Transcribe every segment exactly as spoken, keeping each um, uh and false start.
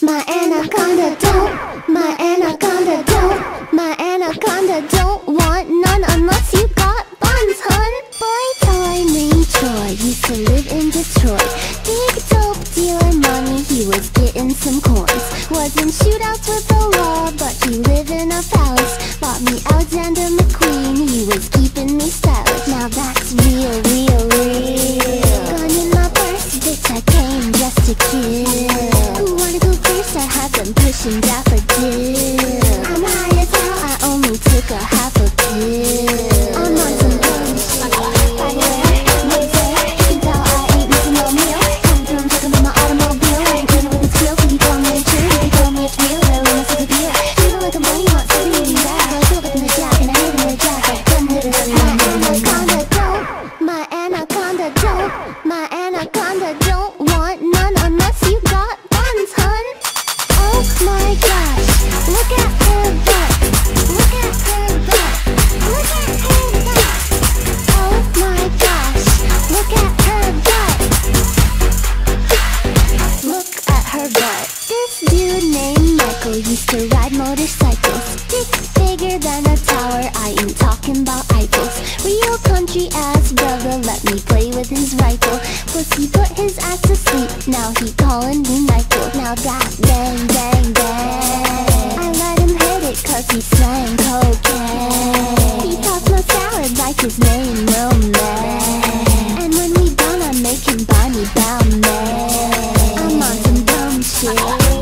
My anaconda don't, my anaconda don't, my anaconda don't want none unless you got buns, hun. Boy guy named Troy used to live in Detroit. Big dope dealer money, he was getting some coins. Was in shootouts with the law, but he lived in a palace. Bought me Alexander McQueen, he was keeping me stylish. Now that's real, real, real. Gun in my purse, bitch, I came just to kill. Who wanna go first? I had them pushing daffodils. I'm high as hell, I only took a half a pill. I'm on some bullshit. Used to ride motorcycles, dick bigger than a tower. I ain't talking about eyeballs. Real country ass brother let me play with his rifle. Pussy put his ass to sleep, now he calling me Michael. Now that bang bang bang, I let him hit it cause he slang cocaine. He tossed my salad like his name no man. And when we done I make him buy me bound man. I'm on some dumb shit. Oh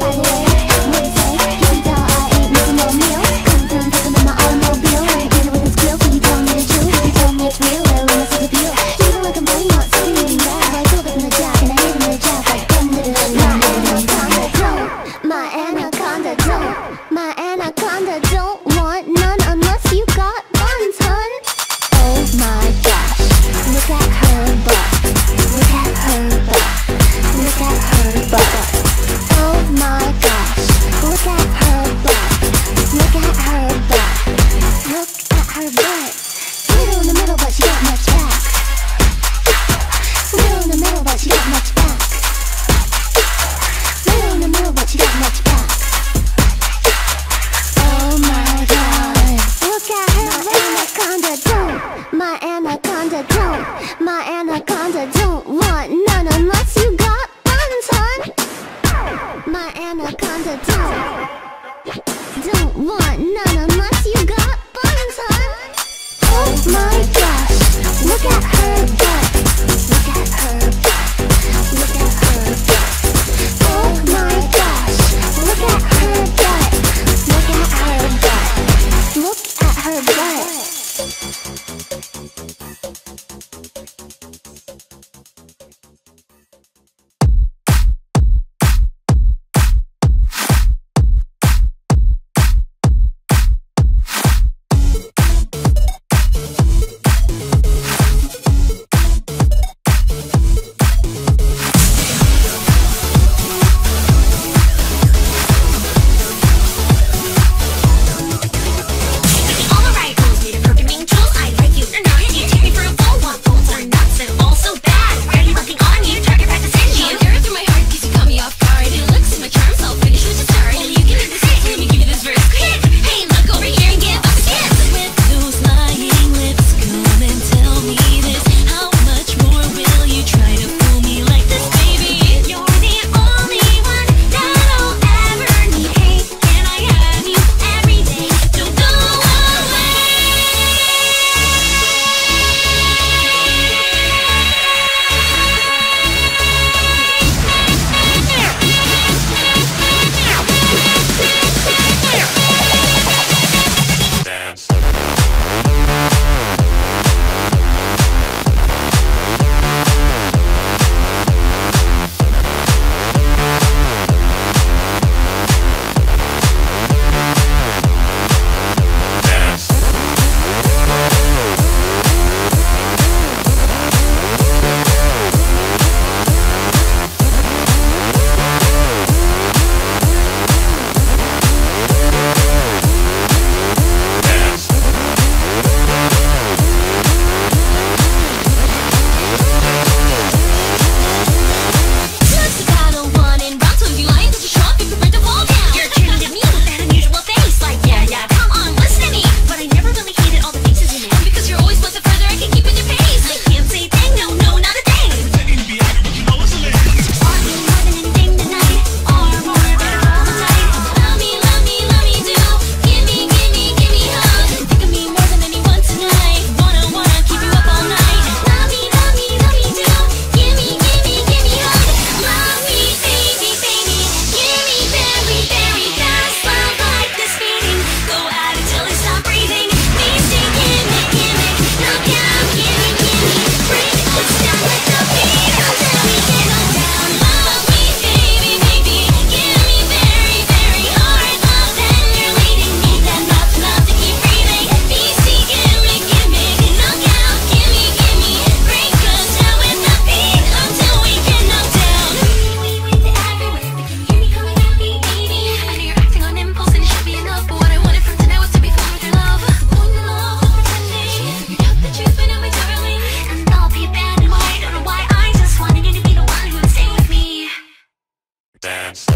dance.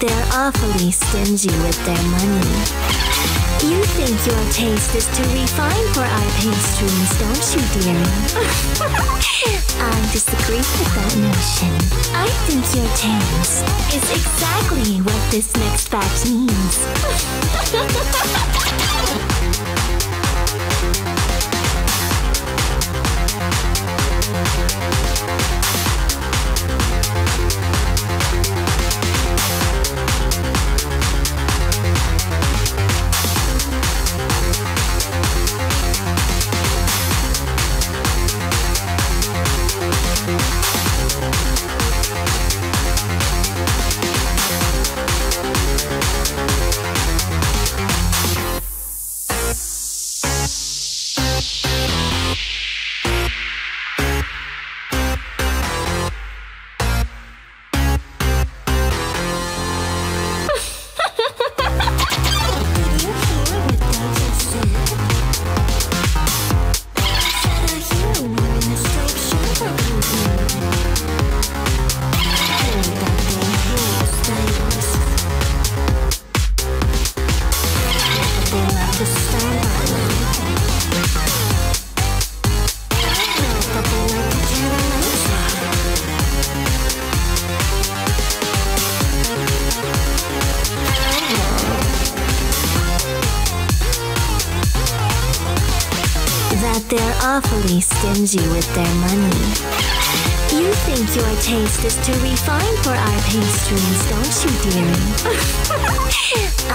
They're awfully stingy with their money. You think your taste is too refined for our pastries, don't you, dearie? I disagree with that notion. I think your taste is exactly what this next batch needs. They're awfully stingy with their money. You think your taste is too refined for our pastries, don't you, dearie?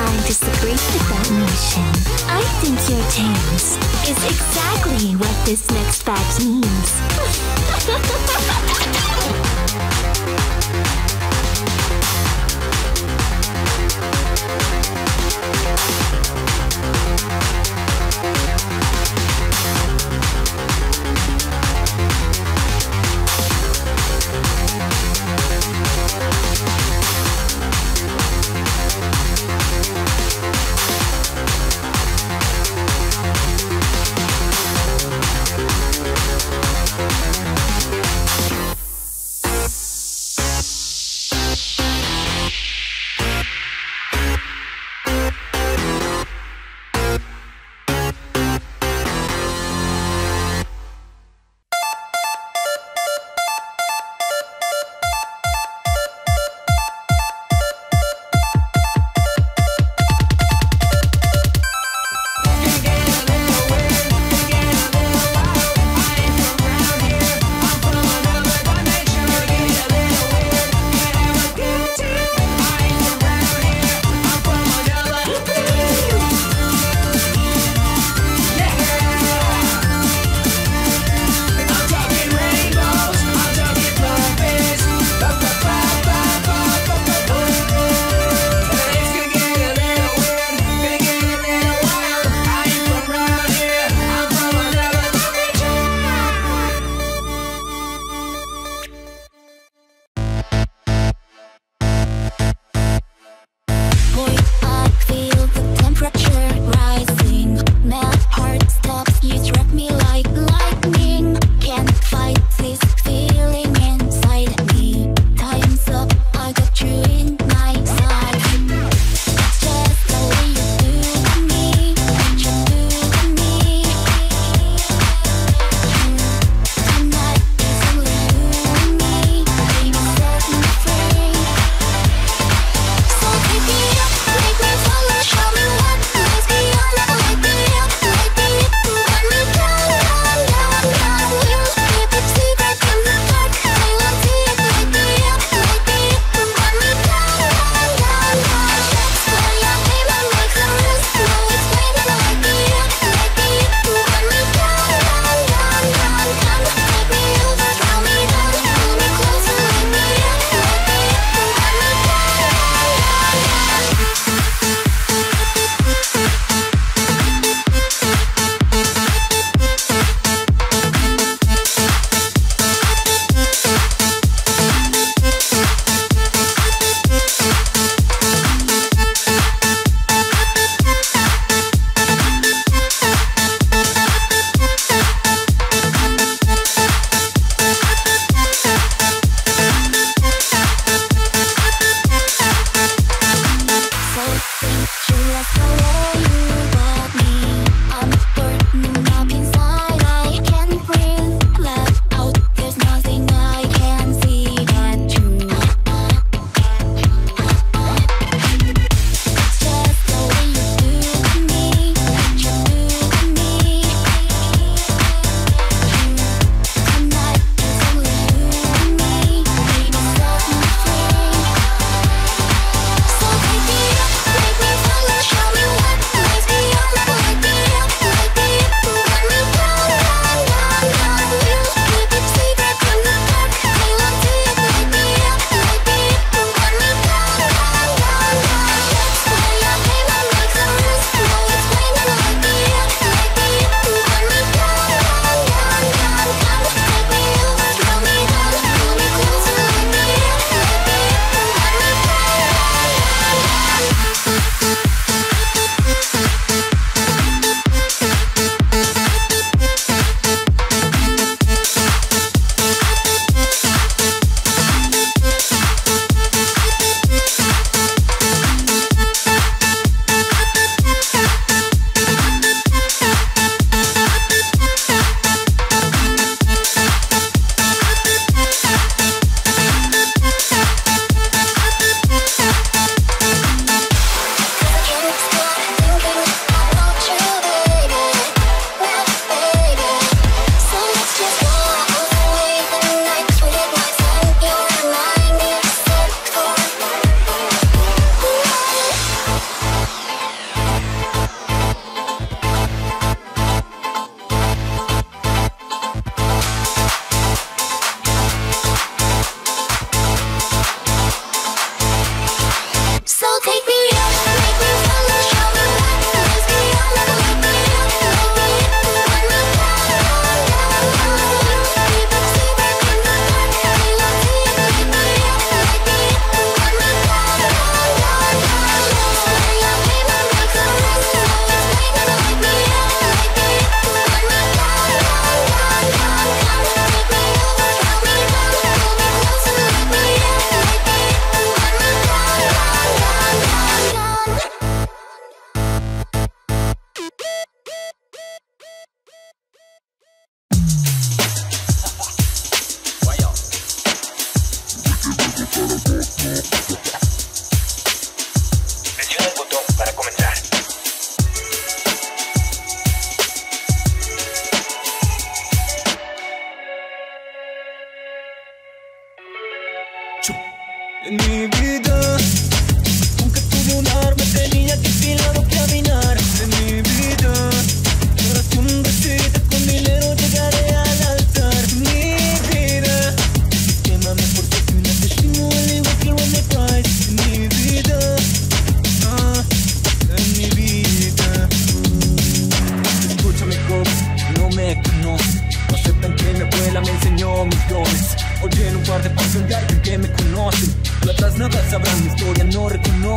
I disagree with that notion. I think your taste is exactly what this next batch needs.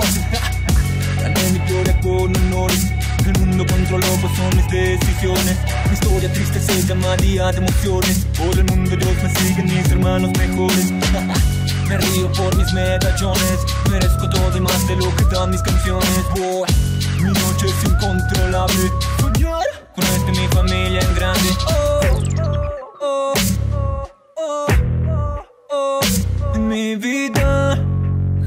conoce. La de mi gloria con honores. El mundo controló, pues son mis decisiones. Mi historia triste se llama día de emociones. Por el mundo ellos me siguen, mis hermanos mejores. Me río por mis medallones. Merezco todo y más de lo que dan mis canciones. Boy, mi noche es incontrolable. Soñar con este mi familia en grande. Oh, oh, oh, oh, oh. En mi vida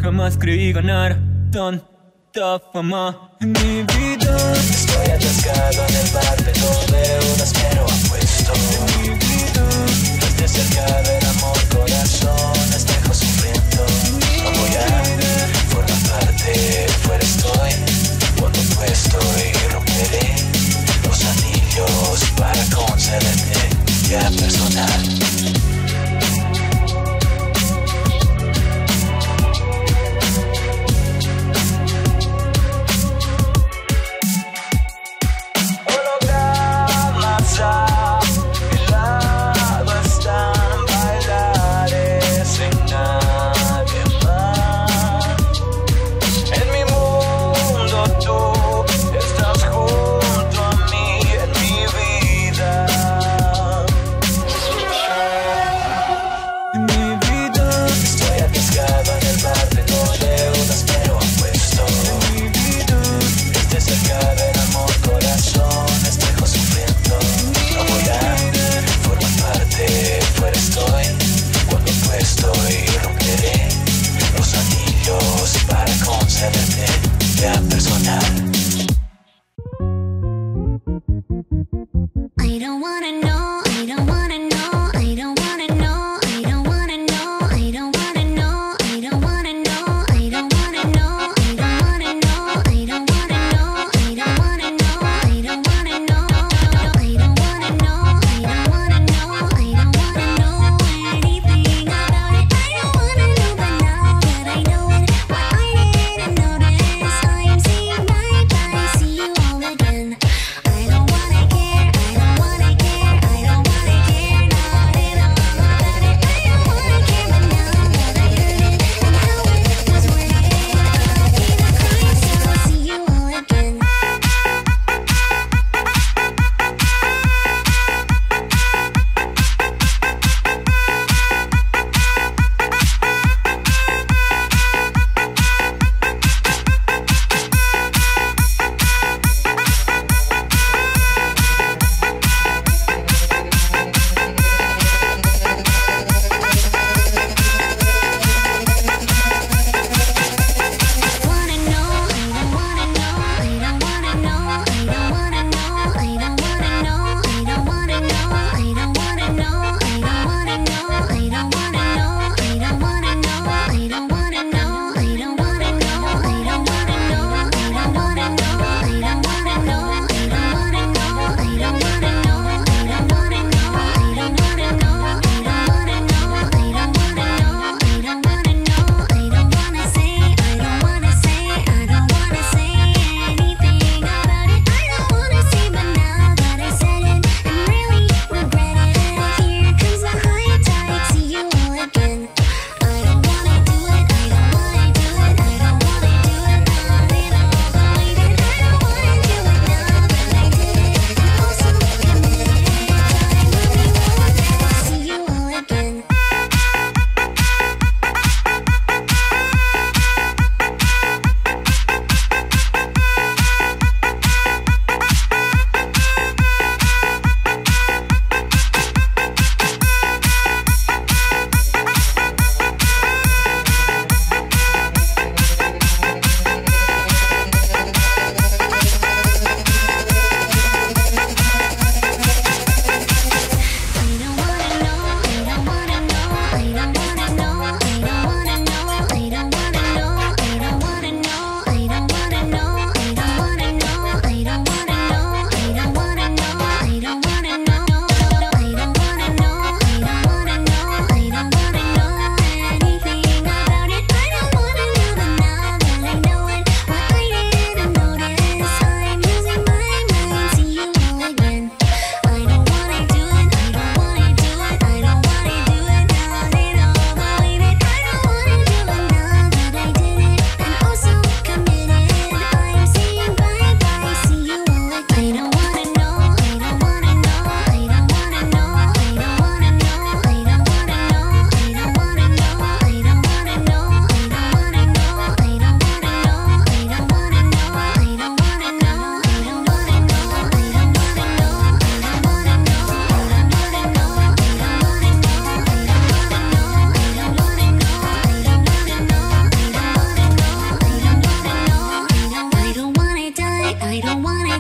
jamás creí ganar tanta fama. En mi vida estoy atascado en el barbeto de un asquero apuesto. En mi vida desde cerca del amor, corazón, este sufriendo. No voy a formar parte, fuera estoy, cuando tú estoy, romperé los anillos para concederme ya personal.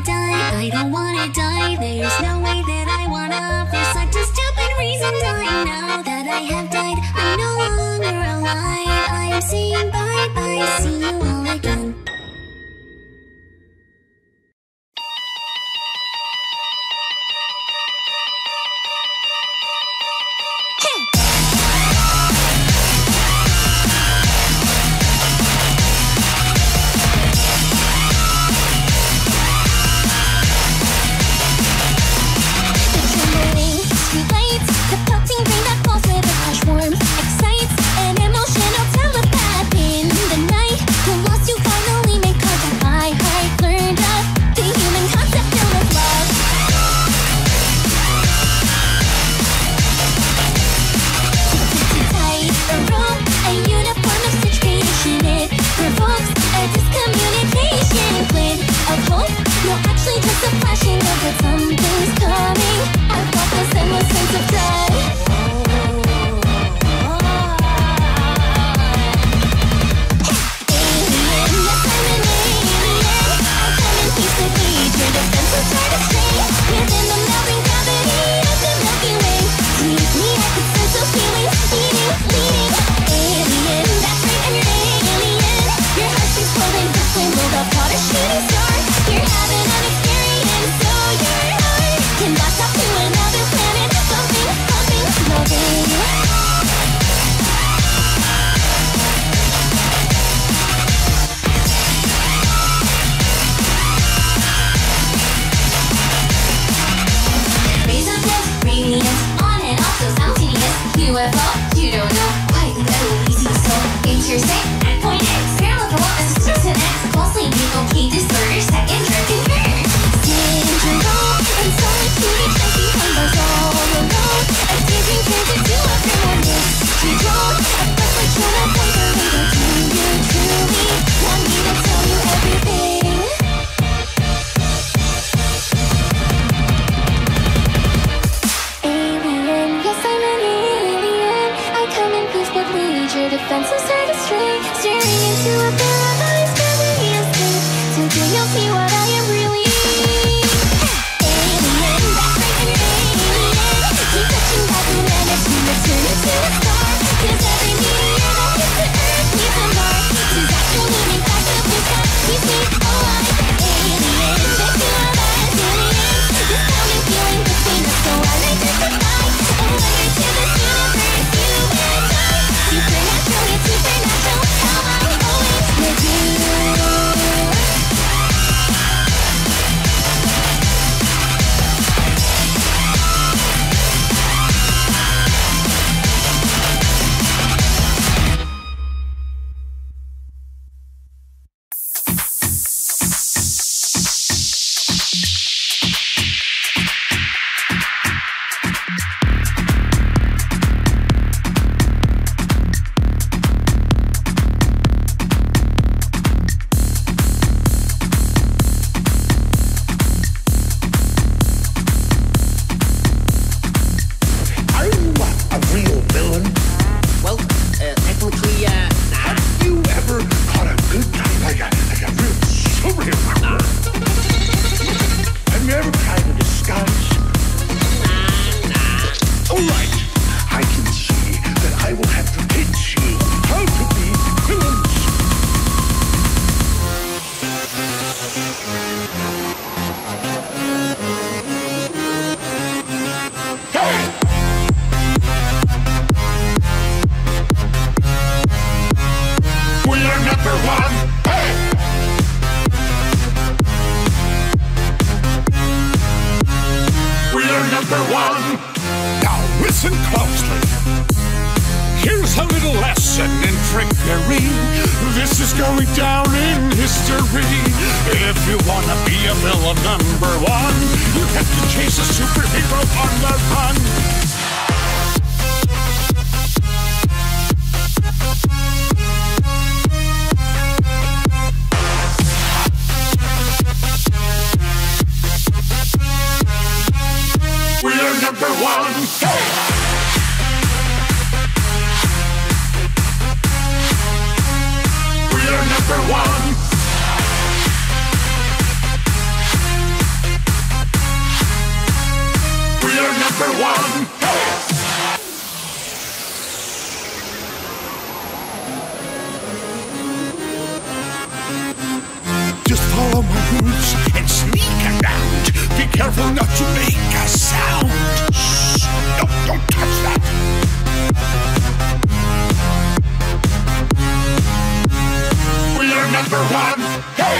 die, I don't wanna die. There's no way that I wanna. For such a stupid reason, I know that I have died. I'm no longer alive. I'm saying bye bye, see you all again. Number one. not to make a sound. Shh, don't, don't touch that. We are number one. Hey!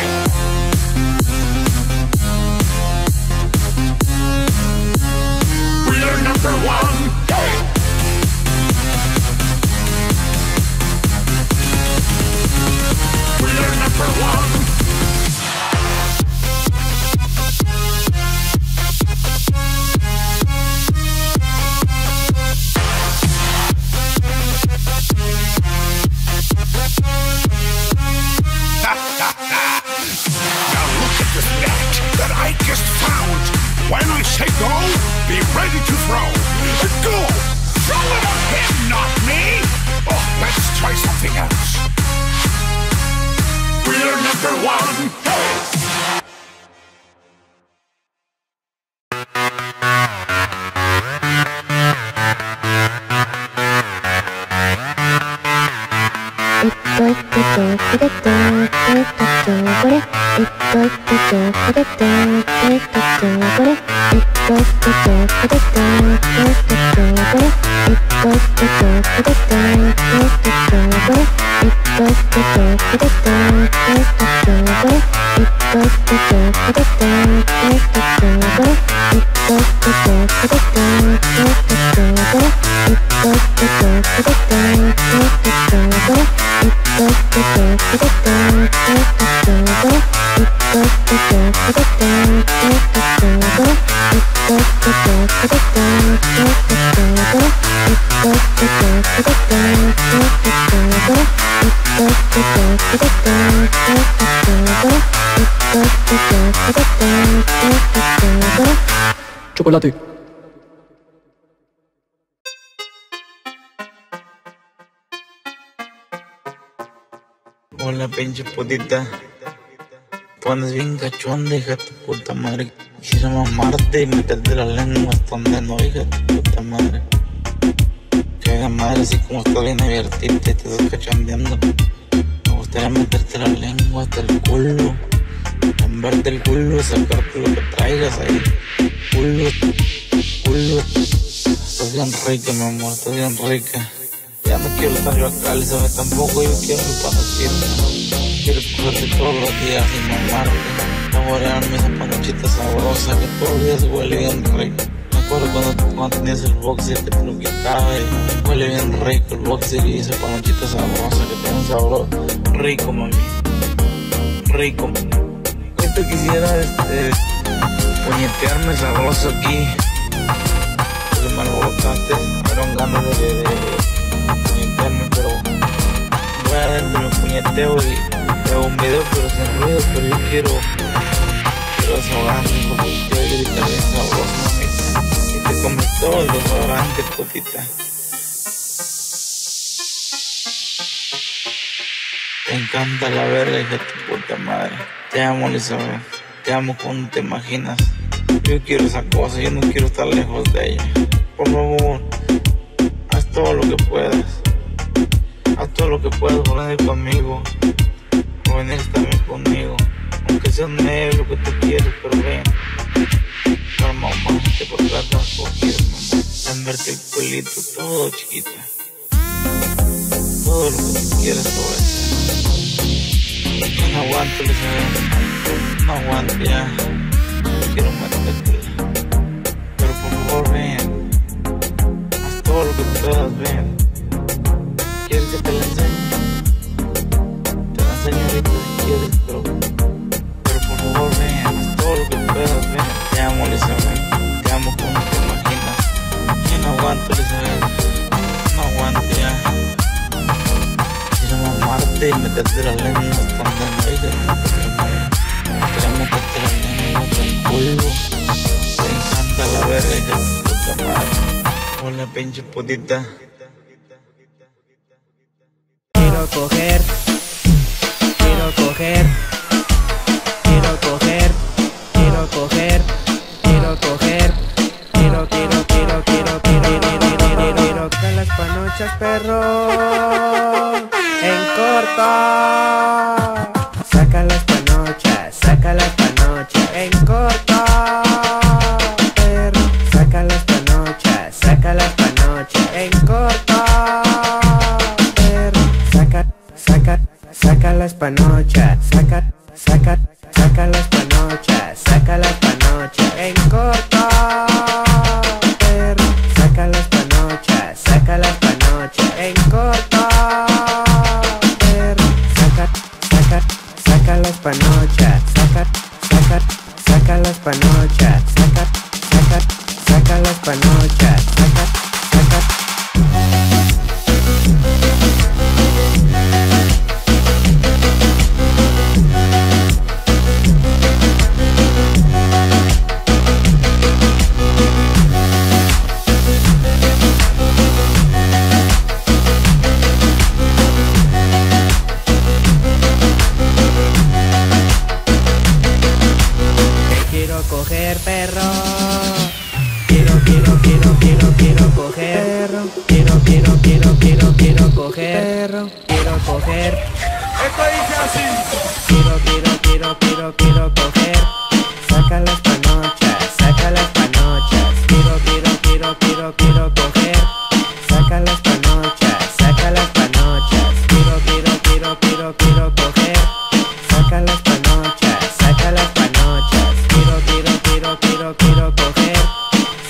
We are number one. Hey! We are number one. When I say go, be ready to throw. Go! Throw it at him, not me! Oh, let's try something else. We're number one. Hey! Chocolate. Hola, pinche putita. Tú andas bien cachón, deja tu puta madre. Quisiera mamarte y meterte la lengua hasta donde no, hija tu puta madre. Que madre, así como estás bien abiertita y te estás cachondeando. Me gustaría meterte la lengua hasta el culo. Lambarte el culo, sacarte lo que traigas ahí. Culo, culo. Estás bien rica, mi amor, estás bien rica. Ya no quiero estar yo acá, Elizabeth, tampoco. Yo quiero mi panochita. Quiero cogerte todos los días sin mamarte. Saborearme esa panochita sabrosa que todos los días huele bien rico. Me acuerdo cuando, cuando tenías el boxer que te lo quitaba y huele bien rico el boxer y esa panochita sabrosa que tiene un sabor rico, mami. Rico, mami. Quisiera este, puñetearme sabroso aquí. Pero me alborotaste, fueron ganas de, de, de puñetearme, pero voy a darte los puñeteos y hago un video, pero sin ruido. Pero yo quiero, quiero desahogarme con el puñeteo y gritar bien sabroso, mamita. Y te comes todo el desodorante, putita. Te encanta la verga, hija de tu puta madre. Te amo, Elizabeth. Te amo como te imaginas. Yo quiero esa cosa, yo no quiero estar lejos de ella. Por favor, haz todo lo que puedas. Haz todo lo que puedas por venir conmigo. Por venir también conmigo. Aunque sea negro lo que tú quieres, pero ven. No, mamá, te portas poquito, mamá. Tan verte el culito, todo chiquita. Todo lo que tú quieras sobre eso. No aguanto, Elizabeth. No aguanto ya. Quiero matarte. Pero por favor, ven. Haz todo lo que puedas, ven. ¿Quieres que te la enseñe? Te la enseño ahorita si quieres, pero. Pero por favor, ven. Haz todo lo que puedas, ven. Te amo, Elizabeth. Te amo como te imaginas. Yo no aguanto, Elizabeth. No aguanto ya. Amarte y meterte la lengua hasta donde no llegas. Quiero meterte la lengua hasta el polvo. Te encanta la verga, puta madre. Hola, pinche putita. Quiero coger, quiero coger, quiero coger, quiero coger, quiero coger, quiero, quiero, quiero, quiero, quiero, quiero que las panochas, perro. En corto. Saca las panochas, saca las panochas. En corto. panochas, saca, saca, saca las panochas, saca, saca. Quiero coger perro, quiero, quiero, quiero, quiero, quiero coger perro, quiero, quiero, quiero, quiero, quiero coger perro, quiero coger. Esto dice así. Quiero, quiero, quiero, quiero, quiero coger. Saca las panochas, saca las panochas. Quiero, quiero, quiero, quiero, quiero coger. Saca las panochas, saca las panochas. Quiero, quiero, quiero, quiero, quiero coger. Saca las panochas, saca las panochas. Quiero, quiero, quiero, quiero, quiero coger.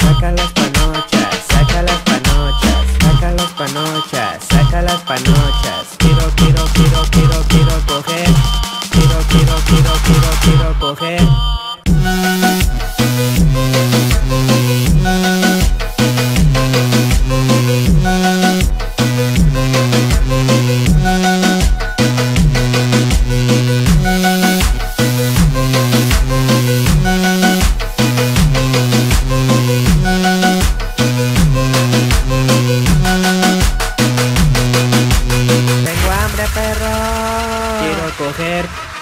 Saca las panochas, saca las panochas, saca las panochas, saca las panochas. Quiero, quiero, quiero, quiero, quiero coger. Quiero, quiero, quiero, quiero, quiero coger. Tengo hambre, perro. Quiero coger.